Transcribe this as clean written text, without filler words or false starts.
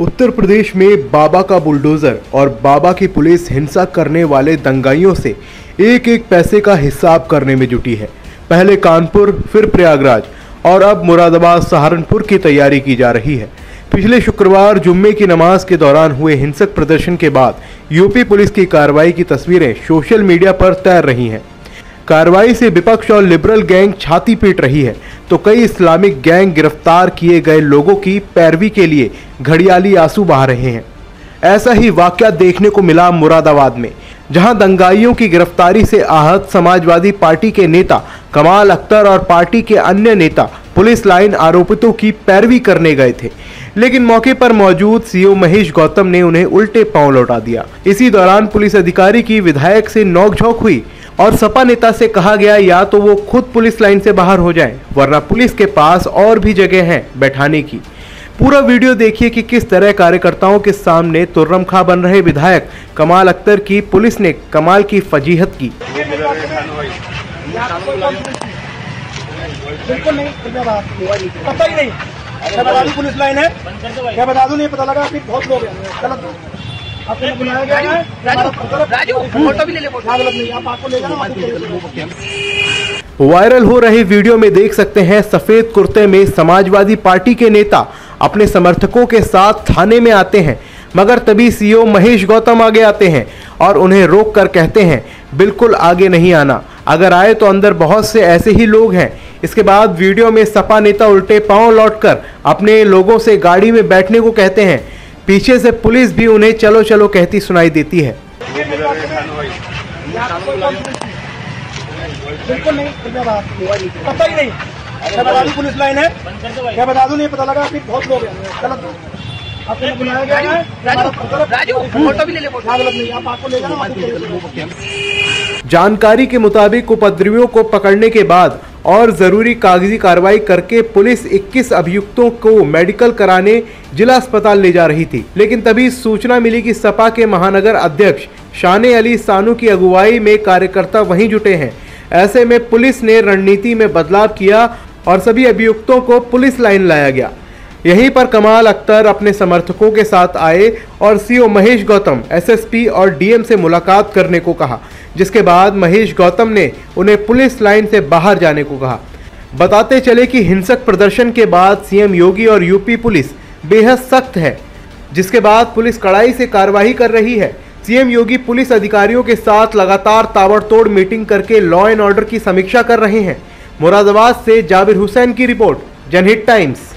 उत्तर प्रदेश में बाबा का बुलडोजर और बाबा की पुलिस हिंसा करने वाले दंगाइयों से एक एक पैसे का हिसाब करने में जुटी है। पहले कानपुर, फिर प्रयागराज और अब मुरादाबाद, सहारनपुर की तैयारी की जा रही है। पिछले शुक्रवार जुम्मे की नमाज के दौरान हुए हिंसक प्रदर्शन के बाद यूपी पुलिस की कार्रवाई की तस्वीरें सोशल मीडिया पर तैर रही हैं। कार्रवाई से विपक्ष और लिबरल गैंग छाती पीट रही है तो कई इस्लामिक गैंग गिरफ्तार किए गए लोगों की पैरवी के लिए घड़ियाली आंसू बहा रहे हैं। ऐसा ही वाकया देखने को मिला मुरादाबाद में, जहां दंगाइयों की गिरफ्तारी से आहत समाजवादी पार्टी के नेता कमाल अख्तर और पार्टी के अन्य नेता पुलिस लाइन आरोपितों की पैरवी करने गए थे, लेकिन मौके पर मौजूद सीओ महेश गौतम ने उन्हें उल्टे पांव लौटा दिया। इसी दौरान पुलिस अधिकारी की विधायक से नोकझोंक हुई और सपा नेता से कहा गया या तो वो खुद पुलिस लाइन से बाहर हो जाएं, वरना पुलिस के पास और भी जगह है बैठाने की। पूरा वीडियो देखिए कि किस तरह कार्यकर्ताओं के सामने तुर्रमखा बन रहे विधायक कमाल अख्तर की पुलिस ने कमाल की फजीहत की। पता ही नहीं पुलिस लाइन है, क्या बता दूं, नहीं पता लगा कि बहुत लोग हैं। आपने बुलाया गया है राजू, फोटो भी ले ले, आप आपको ले जाओ। वायरल हो रहे वीडियो में देख सकते हैं सफेद कुर्ते में समाजवादी पार्टी के नेता अपने समर्थकों के साथ थाने में आते हैं, मगर तभी सीओ महेश गौतम आगे आते हैं और उन्हें रोक कर कहते हैं बिल्कुल आगे नहीं आना, अगर आए तो अंदर बहुत से ऐसे ही लोग हैं। इसके बाद वीडियो में सपा नेता उल्टे पांव लौटकर अपने लोगों से गाड़ी में बैठने को कहते हैं। पीछे से पुलिस भी उन्हें चलो चलो कहती सुनाई देती है। बिल्कुल नहीं, पता ही नहीं पुलिस लाइन है, क्या बता दूं, नहीं पता लगा कि बहुत लोग हैं। गलत आपने बुलाया गया है राजू, फोटो भी ले ले, गलत नहीं, आप आपको ले जाओ। जानकारी के मुताबिक उपद्रवियों को पकड़ने के बाद और ज़रूरी कागजी कार्रवाई करके पुलिस 21 अभियुक्तों को मेडिकल कराने जिला अस्पताल ले जा रही थी, लेकिन तभी सूचना मिली कि सपा के महानगर अध्यक्ष शाहने अली सानू की अगुवाई में कार्यकर्ता वहीं जुटे हैं। ऐसे में पुलिस ने रणनीति में बदलाव किया और सभी अभियुक्तों को पुलिस लाइन लाया गया। यहीं पर कमाल अख्तर अपने समर्थकों के साथ आए और सीओ महेश गौतम, एसएसपी और डीएम से मुलाकात करने को कहा, जिसके बाद महेश गौतम ने उन्हें पुलिस लाइन से बाहर जाने को कहा। बताते चले कि हिंसक प्रदर्शन के बाद सीएम योगी और यूपी पुलिस बेहद सख्त है, जिसके बाद पुलिस कड़ाई से कार्रवाई कर रही है। सीएम योगी पुलिस अधिकारियों के साथ लगातार ताबड़तोड़ मीटिंग करके लॉ एंड ऑर्डर की समीक्षा कर रहे हैं। मुरादाबाद से जाबिर हुसैन की रिपोर्ट, जनहित टाइम्स।